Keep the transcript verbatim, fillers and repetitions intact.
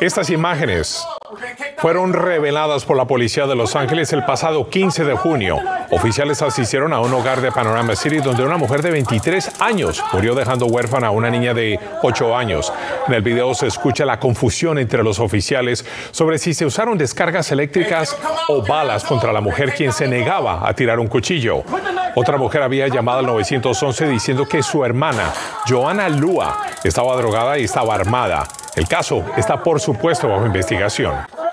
Estas imágenes fueron reveladas por la policía de Los Ángeles el pasado quince de junio. Oficiales asistieron a un hogar de Panorama City donde una mujer de veintitrés años murió dejando huérfana a una niña de ocho años. En el video se escucha la confusión entre los oficiales sobre si se usaron descargas eléctricas o balas contra la mujer, quien se negaba a tirar un cuchillo. Otra mujer había llamado al nueve once diciendo que su hermana, Joana Lúa, estaba drogada y estaba armada. El caso está, por supuesto, bajo investigación.